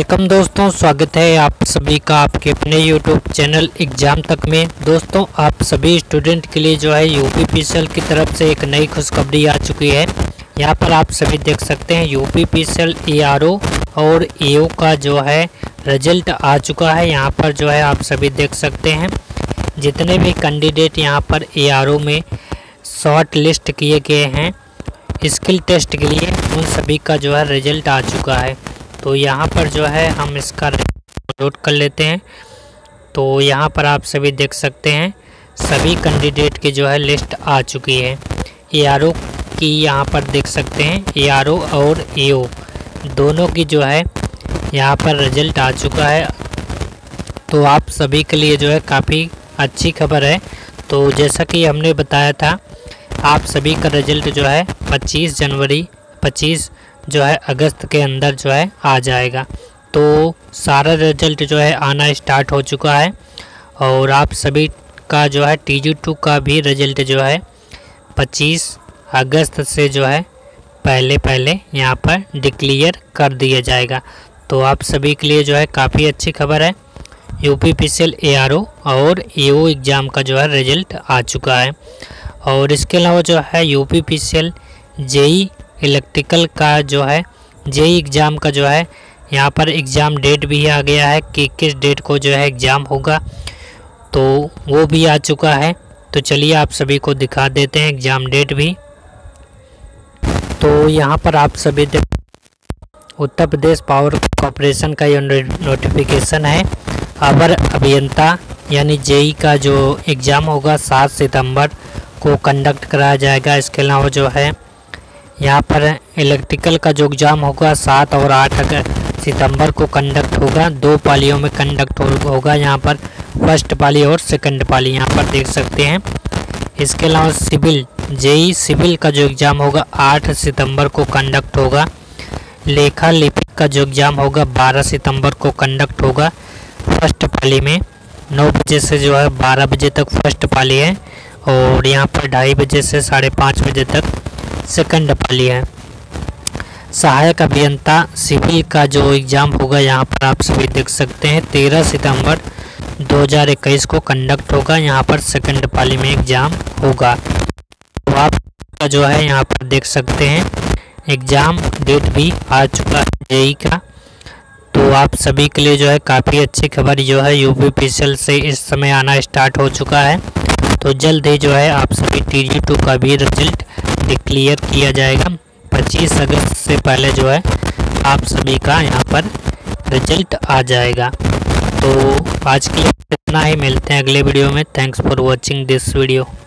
Welcome दोस्तों, स्वागत है आप सभी का आपके अपने YouTube चैनल एग्जाम तक में। दोस्तों आप सभी स्टूडेंट के लिए जो है यूपीपीसीएल की तरफ से एक नई खुशखबरी आ चुकी है। यहाँ पर आप सभी देख सकते हैं यूपीपीसीएल ARO और AO का जो है रिजल्ट आ चुका है। यहाँ पर जो है आप सभी देख सकते हैं जितने भी कैंडिडेट यहाँ पर ARO में शॉर्ट लिस्ट किए गए हैं स्किल टेस्ट के लिए, उन सभी का जो है रिजल्ट आ चुका है। तो यहाँ पर जो है हम इसका डाउनलोड कर लेते हैं। तो यहाँ पर आप सभी देख सकते हैं सभी कैंडिडेट की जो है लिस्ट आ चुकी है। ARO की यहाँ पर देख सकते हैं ARO और AO दोनों की जो है यहाँ पर रिजल्ट आ चुका है। तो आप सभी के लिए जो है काफ़ी अच्छी खबर है। तो जैसा कि हमने बताया था आप सभी का रिजल्ट जो है 25 जो है अगस्त के अंदर जो है आ जाएगा। तो सारा रिजल्ट जो है आना स्टार्ट हो चुका है और आप सभी का जो है TG2 का भी रिजल्ट जो है 25 अगस्त से जो है पहले यहाँ पर डिक्लेयर कर दिया जाएगा। तो आप सभी के लिए जो है काफ़ी अच्छी खबर है। UPPCL ARO और AO एग्ज़ाम का जो है रिजल्ट आ चुका है। और इसके अलावा जो है UPPCL JE इलेक्ट्रिकल का जो है JE एग्ज़ाम का जो है यहाँ पर एग्ज़ाम डेट भी आ गया है कि किस डेट को जो है एग्ज़ाम होगा, तो वो भी आ चुका है। तो चलिए आप सभी को दिखा देते हैं एग्ज़ाम डेट भी। तो यहाँ पर आप सभी उत्तर प्रदेश पावर कॉर्पोरेशन का ये नोटिफिकेशन है। अवर अभियंता यानी JE का जो एग्ज़ाम होगा 7 सितंबर को कंडक्ट कराया जाएगा। इसके अलावा जो है यहाँ पर इलेक्ट्रिकल का जो एग्ज़ाम होगा 7 और 8 सितंबर को कंडक्ट होगा। 2 पालियों में कंडक्ट होगा यहाँ पर, फर्स्ट पाली और सेकंड पाली यहाँ पर देख सकते हैं। इसके अलावा सिविल JE सिविल का जो एग्ज़ाम होगा 8 सितंबर को कंडक्ट होगा। लेखा लिपिक का जो एग्ज़ाम होगा 12 सितंबर को कंडक्ट होगा फर्स्ट पाली में। 9 बजे से जो है 12 बजे तक फर्स्ट पाली है और यहाँ पर 2:30 बजे से 5:30 बजे तक सेकंड पाली है। सहायक अभियंता सिविल का जो एग्ज़ाम होगा यहाँ पर आप सभी देख सकते हैं 13 सितंबर 2021 को कंडक्ट होगा। यहाँ पर सेकंड पाली में एग्ज़ाम होगा। तो आप का जो है यहाँ पर देख सकते हैं एग्ज़ाम डेट भी आ चुका है JE का। तो आप सभी के लिए जो है काफ़ी अच्छी खबर जो है UPPCL से इस समय आना स्टार्ट हो चुका है। तो जल्द ही जो है आप सभी TG2 का भी रिजल्ट डिक्लेयर किया जाएगा। 25 अगस्त से पहले जो है आप सभी का यहाँ पर रिजल्ट आ जाएगा। तो आज के लिए इतना ही, मिलते हैं अगले वीडियो में। Thanks for watching this video.